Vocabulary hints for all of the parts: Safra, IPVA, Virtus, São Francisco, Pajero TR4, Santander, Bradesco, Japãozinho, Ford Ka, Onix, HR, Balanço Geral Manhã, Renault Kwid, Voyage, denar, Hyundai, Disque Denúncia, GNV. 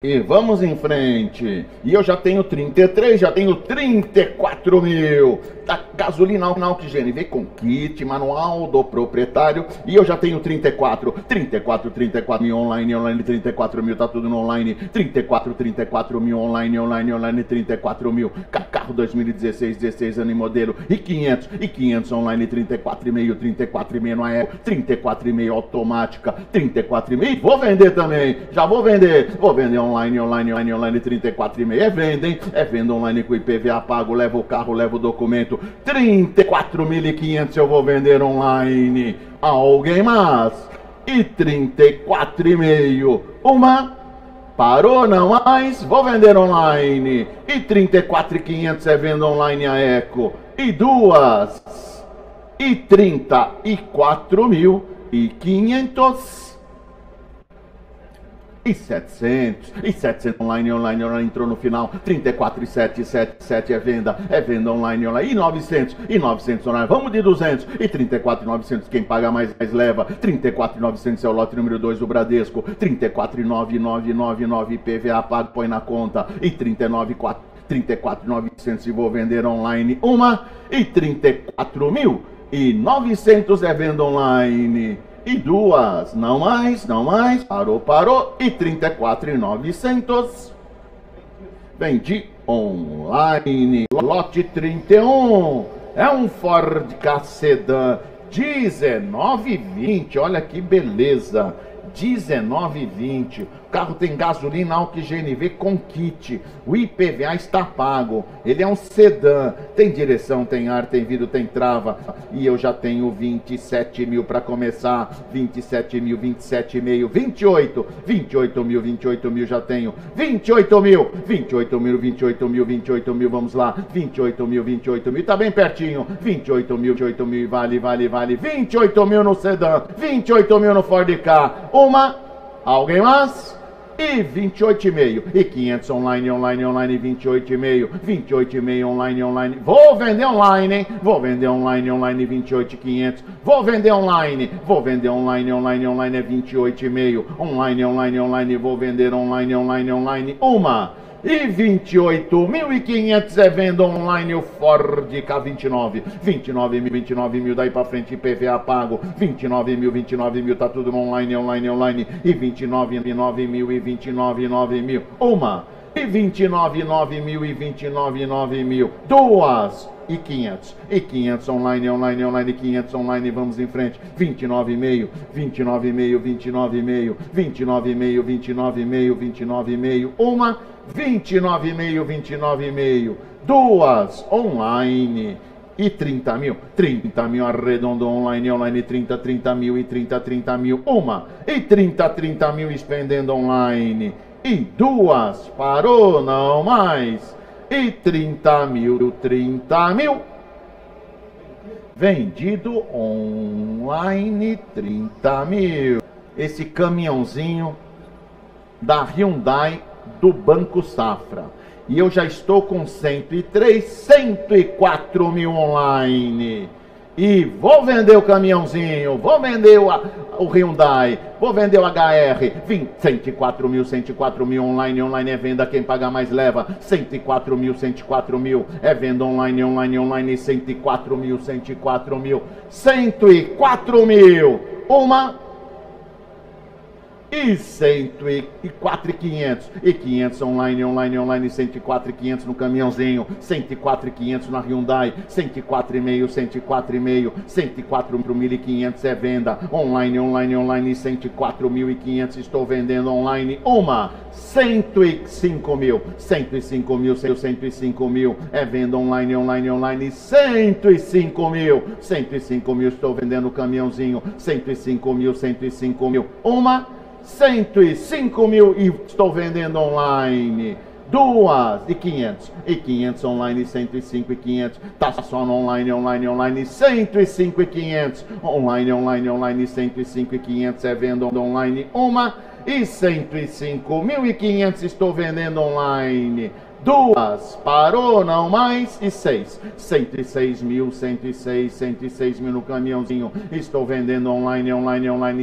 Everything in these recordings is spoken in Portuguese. E vamos em frente. E eu já tenho 33, já tenho 34 mil. Tá, gasolina Onix GNV com kit manual do proprietário. E eu já tenho 34 mil online, 34 mil, tá tudo no online. 34 mil online, 34 mil. Carro 2016, 16 ano e modelo. E 500 online, 34,5, 34,5 no aéreo. 34,5 automática, 34,5. Vou vender também, já vou vender online, 34,5. É venda, hein? É venda online com IPVA pago, leva o carro, leva o documento. 34.500 eu vou vender online. Alguém mais? E 34,5. Uma... Parou, não mais, vou vender online. E 34.500 é venda online a Eco. E duas. E 34.500. E 700, online, entrou no final. 34,777 é venda online, e 900, online. Vamos de 200, e 34,900, quem paga mais leva. 34,900 é o lote número 2 do Bradesco. 34,9999 IPVA pago, põe na conta. E 34,900 e vou vender online uma. E 34.900 é venda online. E duas, não mais, parou, e 34.900, vendi online, lote 31, é um Ford Ka Sedan, 19,20, olha que beleza, 19,20, o carro tem gasolina Onix GNV com kit, o IPVA está pago, ele é um sedã, tem direção, tem ar, tem vidro, tem trava, e eu já tenho 27 mil para começar, 27 mil, 27,5, 28 mil, já tenho, 28 mil, vamos lá, 28 mil, tá bem pertinho, 28 mil, vale, 28 mil no sedã, 28 mil no Ford Ka, uma... Alguém mais? E 28,5. E 500 online, 28,5. 28,5 online. Vou vender online, hein? Vou vender online, 28,500. Vou vender online, é 28,5. Online, vou vender online. Uma. E 28.500 é venda online o Ford Ka 29. 29 mil, daí pra frente IPVA pago. 29 mil, tá tudo online. E 29 mil. Uma. E 29 mil. Duas. E 500. E 500 online. 500 online, vamos em frente. 29,5. Uma. 29,5. Duas. Online. E 30 mil, arredondou online, 30 mil. Uma. E 30 mil, expendendo online. E duas. Parou, não mais. E 30 mil. Vendido online, 30 mil. Esse caminhãozinho da Hyundai do Banco Safra. E eu já estou com 104 mil online. E vou vender o caminhãozinho, vou vender o Hyundai, vou vender o HR, 104 mil online, é venda, quem pagar mais leva, 104 mil, é venda online, 104 mil, uma... E 104,500. E 500 online, 104,500 no caminhãozinho, 104,500 na Hyundai, 104,5, 104.500 é venda, online, 104.500, estou vendendo online, uma, 105 mil, é venda online, 105 mil, estou vendendo o caminhãozinho, 105 mil, uma, 105 mil, e estou vendendo online. Duas. E 500. E 500 online, 105,500. Tá só no online, 105,500. Online, 105,500. É venda online. Uma. E 105.500. Estou vendendo online. Duas, parou, não mais, e seis, 106 mil no caminhãozinho, estou vendendo online,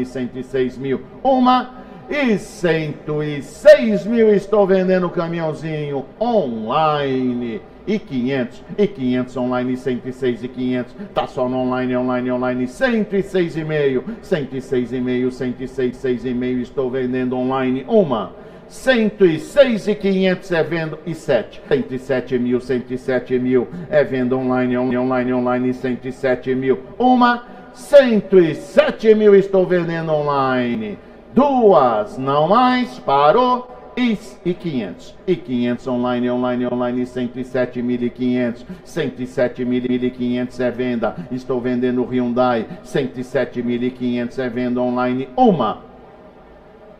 106 mil, uma, e 106 mil. Estou vendendo o caminhãozinho online. E 500, e 500 online, 106 e 500, tá só no online, online, 106,5, 106,5, 106,6,5, estou vendendo online uma, 106,500 é vendo e 7, 107 mil, 107 mil, é venda online, online, 107 mil, uma, 107 mil, estou vendendo online, duas, não mais, parou. E 500, e 500 online, online, 107.500, 107.500 é venda, estou vendendo Hyundai, 107.500 é venda online, uma,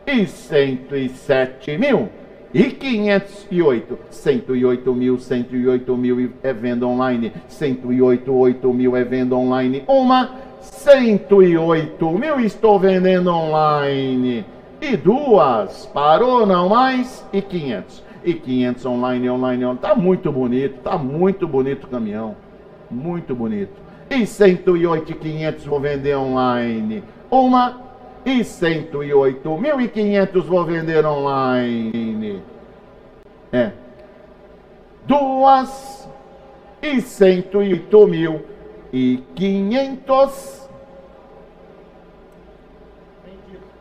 e 107.000, e 508, 108.000, 108.000 é venda online, 108.000 é venda online, uma, 108.000 estou vendendo online, e duas, parou, não mais, e 500. E 500 online, tá muito bonito, o caminhão. Muito bonito. E 108.500 vou vender online. Uma, e 108.500 vou vender online. É. Duas, e 108.500.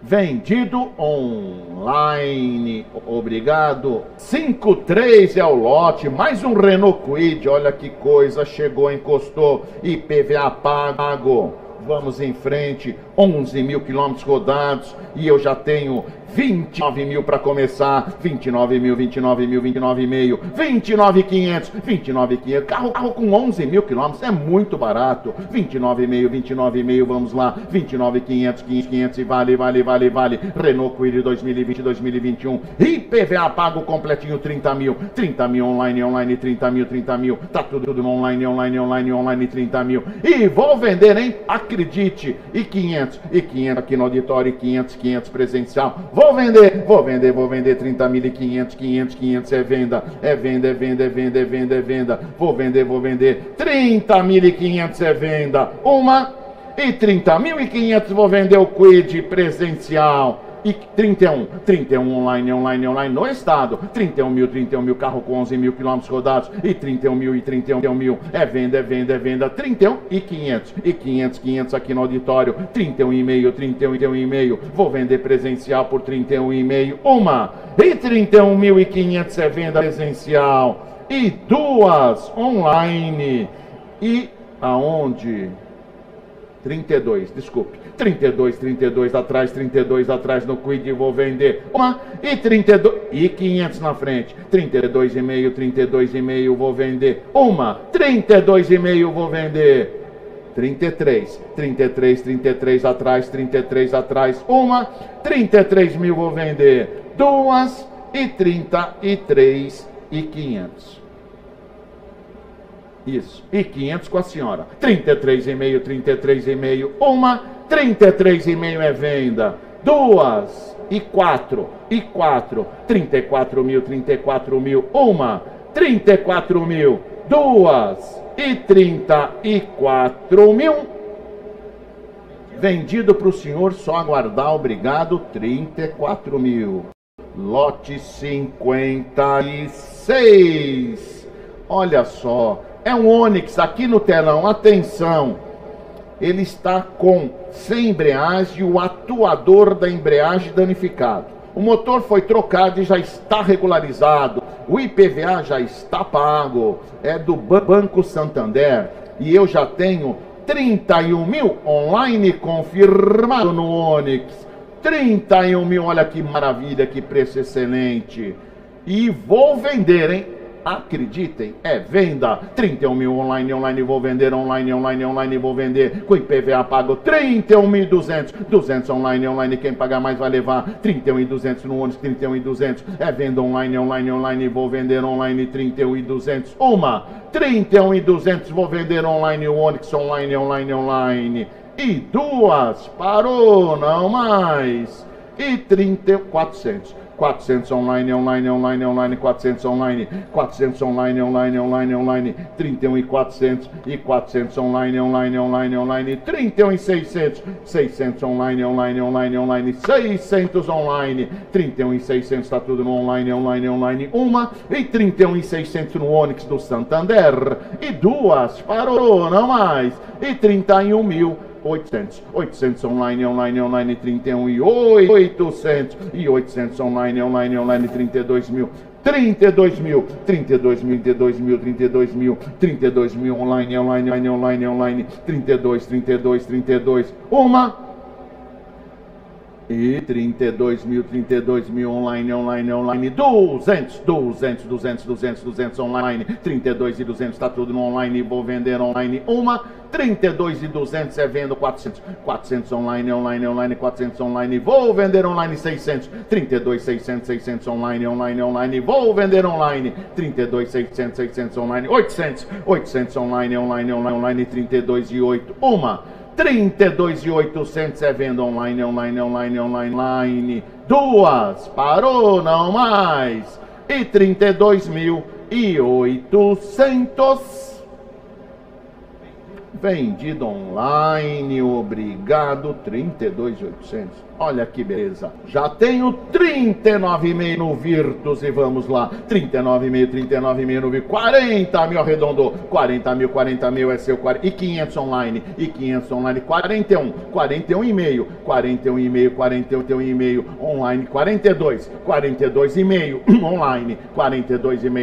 Vendido online, obrigado. 53 é o lote, mais um Renault Kwid, olha que coisa, chegou, encostou, IPVA pago. Vamos em frente, 11 mil quilômetros rodados e eu já tenho 29 mil para começar. 29 mil, 29 mil, 29,5, 29,500, 29,500, carro com 11 mil quilômetros é muito barato. 29,5, 29,5, vamos lá, 29,500, 500 e vale. Renault Kwid 2020, 2021, IPVA pago completinho 30 mil, 30 mil online, 30 mil, tá tudo online, online 30 mil. E vou vender, hein? Acredite, e 500, e 500 aqui no auditório, 500, 500 presencial. Vou vender 30 mil e 500 é venda, é venda. Vou vender 30 mil e 500 é venda, uma, e 30 mil e 500 vou vender o Kwid presencial. E 31 online no estado, 31 mil, carro com 11 mil quilômetros rodados, e 31 mil, é venda, 31 e 500, aqui no auditório, 31,5, vou vender presencial por 31,5, uma, e 31.500 é venda presencial, e duas online, e aonde? 32, desculpe, 32 atrás no Kwid, vou vender uma, e 32, e 500 na frente, 32,5, vou vender uma, 32,5, vou vender 33 atrás, uma, 33 mil, vou vender duas, e 33,500. Isso, e 500 com a senhora. 33,5, uma, 33,5 é venda, duas, e 4, 34 mil, uma, 34 mil, duas, e 34 mil. Vendido para o senhor, só aguardar, obrigado, 34 mil. Lote 56. Olha só. É um Onix aqui no telão, atenção, ele está com sem embreagem e o atuador da embreagem danificado. O motor foi trocado e já está regularizado, o IPVA já está pago, é do Banco Santander e eu já tenho 31 mil online confirmado no Onix. 31 mil, olha que maravilha, que preço excelente. E vou vender, hein? Acreditem, é venda, 31 mil online, vou vender online, vou vender, com IPVA pago 31.200, 200 online, quem pagar mais vai levar, 31.200 no ônibus, 31.200, é venda online, vou vender online, 31.200, uma, 31.200, vou vender online, o Onix online, e duas, parou, não mais, e 30.400. 400 online, online, online, online, 400 online, 400 online, online, online, online, 31.400 e 400 online, online, online, online, 31.600, 600 online, online, online, online, 600 online, 31.600, está tudo no online, online, online, uma e 31.600 no Onix do Santander e duas, parou, não mais, e 31.800, 800 online, online, online, 31 e 800, e 800 online, online, online, 32 mil online, online, online, online, 32, uma, e 32 mil online, online, online, 200 online, 32 e 200, tá tudo no online, vou vender online, uma, 32 e 200, é vendo 400 online, online, online, 400 online, vou vender online, 600, 32 600 online, online, online, vou vender online, 32 600 online, 800 online, online, online, online, 32 e 8, uma, 32.800 é venda online, online, online, online, online, duas, parou, não mais, e 32.800 vendido online, obrigado, 32.800, olha que beleza, já tenho 39,5 no Virtus e vamos lá, 39,5 no Virtus, 40 mil arredondou, 40 mil é seu, e 500 online, e 500 online, 41,5 online, 42,5 online, 42,5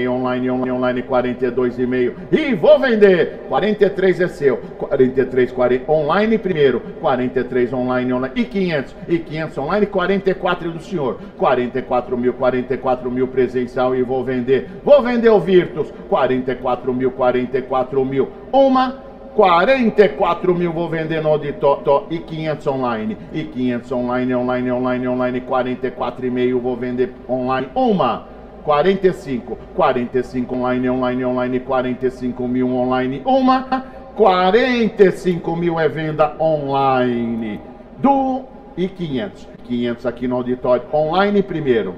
online, online, 42,5, e vou vender, 43 é seu, 43 online primeiro, 43 online, online, e 500, e 500 online, 44 do senhor, 44 mil presencial, e vou vender o Virtus, 44 mil, uma, 44 mil, vou vender no auditório, e 500 online, e 500 online, online, online, online, 44,5, vou vender online, uma, 45 online, online, online, 45 mil online, uma, 45 mil é venda online, do e 500 aqui no auditório, online primeiro,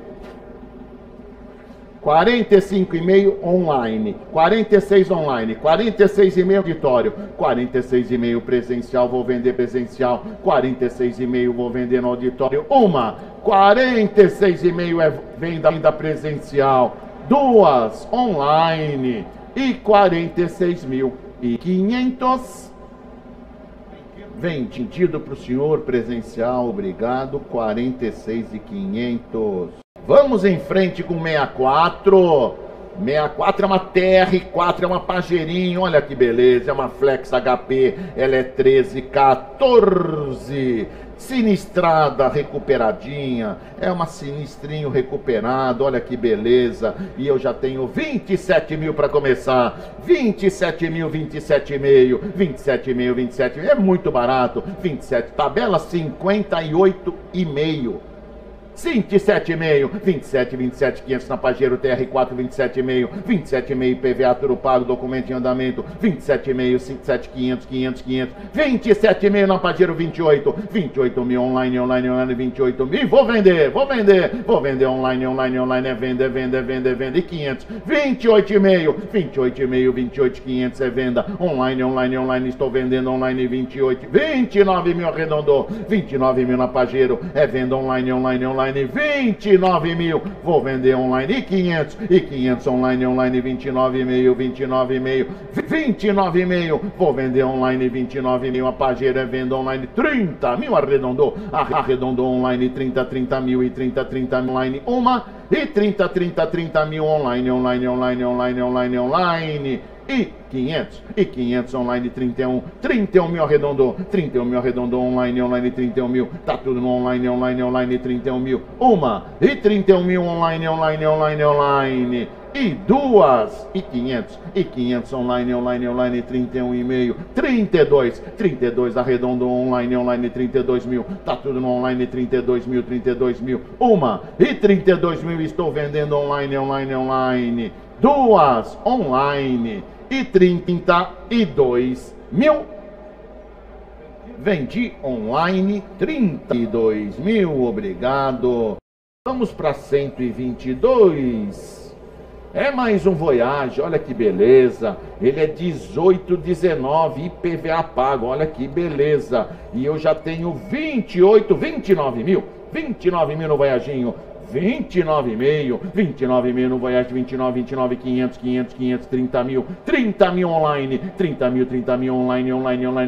45,5 online, 46 online, 46,5 auditório, 46,5 presencial, vou vender presencial, 46,5 vou vender no auditório, uma, 46,5 é venda presencial, duas, online, e 46.500 vendido para o senhor presencial, obrigado, 46.500. Vamos em frente com 64. 64 é uma TR4, é uma Pajerinho, olha que beleza, é uma Flex HP, ela é 13, 14, sinistrada, recuperadinha, é uma sinistrinho recuperado, olha que beleza, e eu já tenho 27 mil para começar, 27 mil, é muito barato, 27, tabela 58,5, 27,5, 500 na Pajero TR4, 27,5, PVA tudo pago, documento em andamento, 27,5, 500, 27,5 na Pajero 28 mil online, 28 mil, vou vender online, é venda, e 500, 28,5, 500 é venda, online, estou vendendo online, 29 mil arredondou, 29 mil na Pajero, é venda online, 29 mil, vou vender online, e 500 online, 29,5, vou vender online, 29 mil, a Pajero é venda online, 30 mil arredondou online, 30 mil online, uma, e 30 mil online, e 500 online, 31 mil arredondou, 31 mil arredondou online, 31 mil, tá tudo no online, 31 mil, uma, e 31 mil online, e duas, e 500 online, 31,5, 32 arredondou online, 32 mil, tá tudo no online, 32 mil, uma, e 32 mil, estou vendendo online, duas, online, e 32 mil, vendi online, 32 mil, obrigado. Vamos para 122. É mais um Voyage, olha que beleza. Ele é 18,19 IPVA pago, olha que beleza. E eu já tenho 29 mil. 29 mil no Voyaginho. 29,5, 29 mil no Voyage, 29, 500, 500, 30 mil online, 30 mil online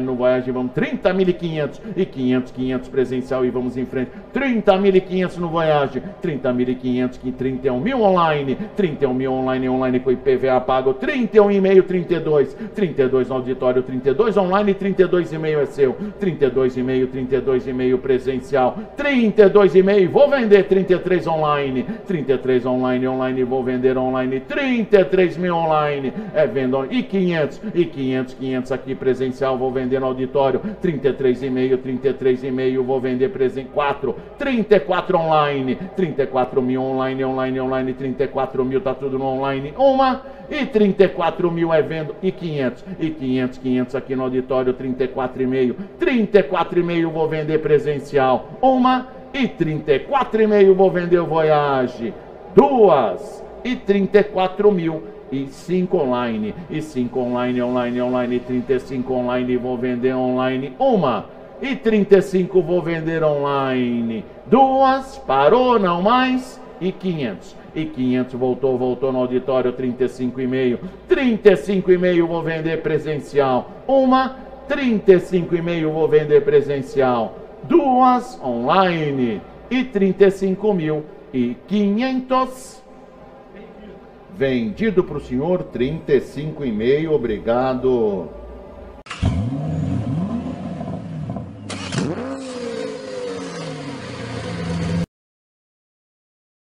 no Voyage, vamos 30.500 e 500 presencial e vamos em frente, 30.500 no Voyage, 30.500 que 31 mil online, 31 mil online com IPVA pago, 31,5, 32 no auditório, 32 online, 32,5 é seu, 32,5 presencial, 32,5, vou vender 33 online, 33 online, vou vender online, 33 mil online, é venda online, e 500 aqui presencial, vou vender no auditório, 33,5, vou vender presencial, 34 online, 34 mil online, 34 mil, tá tudo no online, uma, e 34 mil é venda, e 500 aqui no auditório, 34,5, vou vender presencial, uma, e 34,5 vou vender o Voyage, 2 e 34 mil e 5 online, e 5 online, 35 online vou vender online, 1 e 35 vou vender online, 2, parou, não mais, e 500. E 500 voltou no auditório, 35,5 vou vender presencial, 1, 35,5 vou vender presencial, 2 online e 35.500 vendido para o senhor, 35,5, obrigado.